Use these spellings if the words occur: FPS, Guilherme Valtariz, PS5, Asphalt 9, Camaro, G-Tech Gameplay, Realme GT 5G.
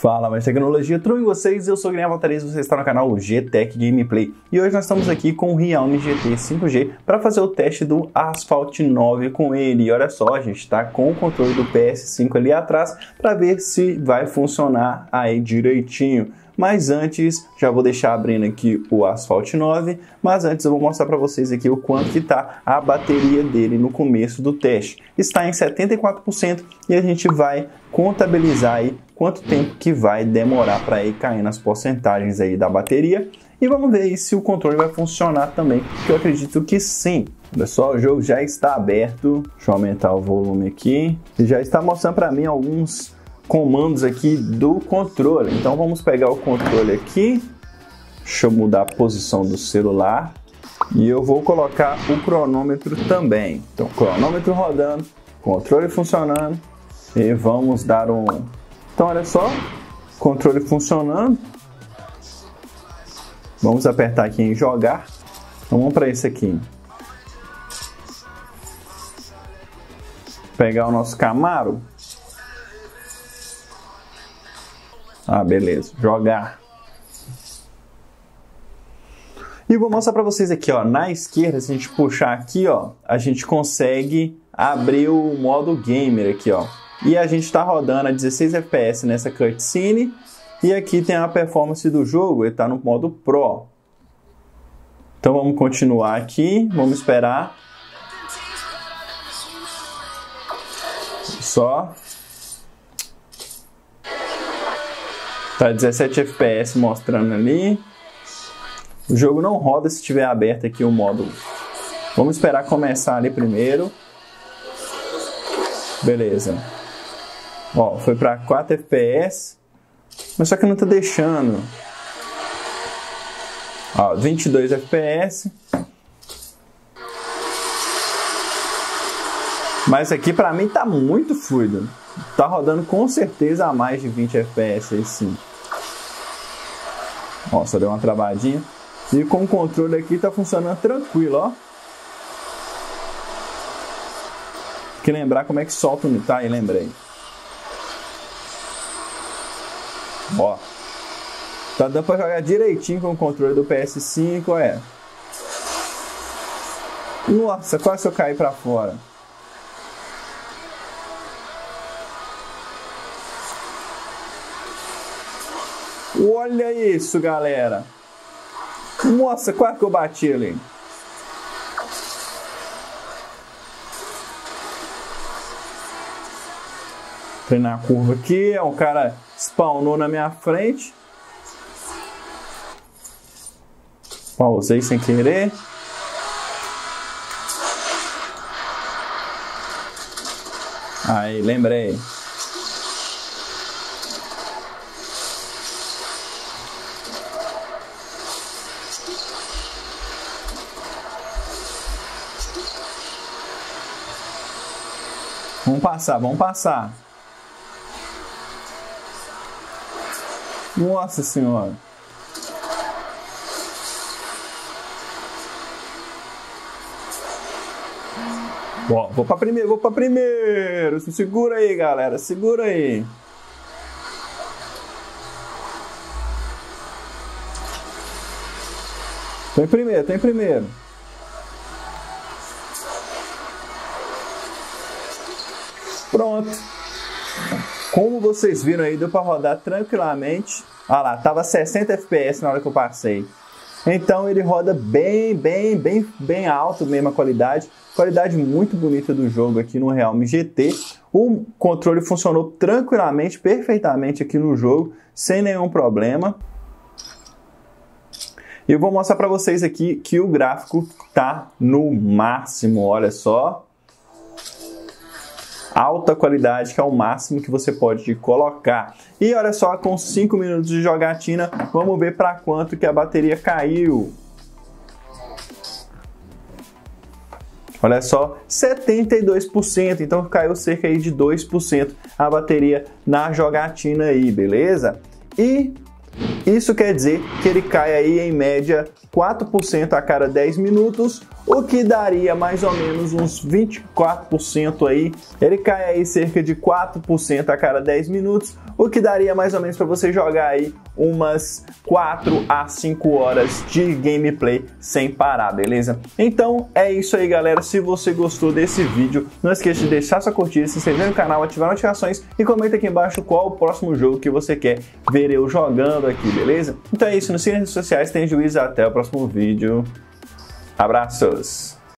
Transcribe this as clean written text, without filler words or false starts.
Fala, mais tecnologia, tudo em vocês? Eu sou o Guilherme Valtariz, você está no canal G-Tech Gameplay. E hoje nós estamos aqui com o Realme GT 5G para fazer o teste do Asphalt 9 com ele. E olha só, a gente está com o controle do PS5 ali atrás para ver se vai funcionar aí direitinho. Mas antes, já vou deixar abrindo aqui o Asphalt 9, mas antes eu vou mostrar para vocês aqui o quanto que está a bateria dele no começo do teste. Está em 74% e a gente vai contabilizar aí quanto tempo que vai demorar para ir caindo as porcentagens aí da bateria. E vamos ver aí se o controle vai funcionar também, que eu acredito que sim. Pessoal, o jogo já está aberto, deixa eu aumentar o volume aqui. E já está mostrando para mim alguns comandos aqui do controle. Então vamos pegar o controle aqui, deixa eu mudar a posição do celular e eu vou colocar o cronômetro também. Então cronômetro rodando, controle funcionando e vamos dar um... Então olha só, controle funcionando, vamos apertar aqui em jogar, então vamos para esse aqui. Pegar o nosso Camaro. Ah, beleza. Jogar. E vou mostrar para vocês aqui, ó, na esquerda, se a gente puxar aqui, ó, a gente consegue abrir o modo gamer aqui, ó. E a gente tá rodando a 16 FPS nessa cutscene e aqui tem a performance do jogo, ele tá no modo Pro. Então vamos continuar aqui, vamos esperar. Só tá 17 FPS mostrando ali. O jogo não roda se tiver aberto aqui o módulo. Vamos esperar começar ali primeiro. Beleza. Ó, foi para 4 FPS. Mas só que não tá deixando. Ó, 22 FPS. Mas aqui para mim tá muito fluido. Tá rodando com certeza a mais de 20 FPS aí sim. Ó, só deu uma travadinha. E com o controle aqui tá funcionando tranquilo, ó. Tem que lembrar como é que solta o... Tá aí, lembrei. Ó. Tá dando pra jogar direitinho com o controle do PS5, é. Nossa, quase eu caí pra fora. Olha isso, galera. Nossa, quase que eu bati ali. Entrei na curva aqui, é um cara spawnou na minha frente. Pausei sem querer. Aí, lembrei. Vamos passar, vamos passar. Nossa senhora. Ó, vou pra primeiro, vou pra primeiro. Segura aí, galera, segura aí. Tô em primeiro, tô em primeiro. Pronto, como vocês viram aí, deu para rodar tranquilamente. Ah lá, tava 60 FPS na hora que eu passei. Então ele roda bem alto mesmo a qualidade. Qualidade muito bonita do jogo aqui no Realme GT. O controle funcionou tranquilamente, perfeitamente aqui no jogo, sem nenhum problema. E eu vou mostrar para vocês aqui que o gráfico tá no máximo, olha só. Alta qualidade, que é o máximo que você pode colocar. E olha só, com 5 minutos de jogatina, vamos ver para quanto que a bateria caiu. Olha só, 72%, então caiu cerca aí de 2% a bateria na jogatina aí, beleza? E Isso quer dizer que ele cai aí em média 4% a cada 10 minutos, o que daria mais ou menos uns 24% aí. Ele cai aí cerca de 4% a cada 10 minutos, o que daria mais ou menos para você jogar aí umas 4 a 5 horas de gameplay sem parar, beleza? Então é isso aí, galera. Se você gostou desse vídeo, não esqueça de deixar sua curtida, se inscrever no canal, ativar notificações e comenta aqui embaixo qual o próximo jogo que você quer ver eu jogando aqui, beleza? Então é isso, nos siga nas redes sociais, tem juízo, até o próximo vídeo. Abraços!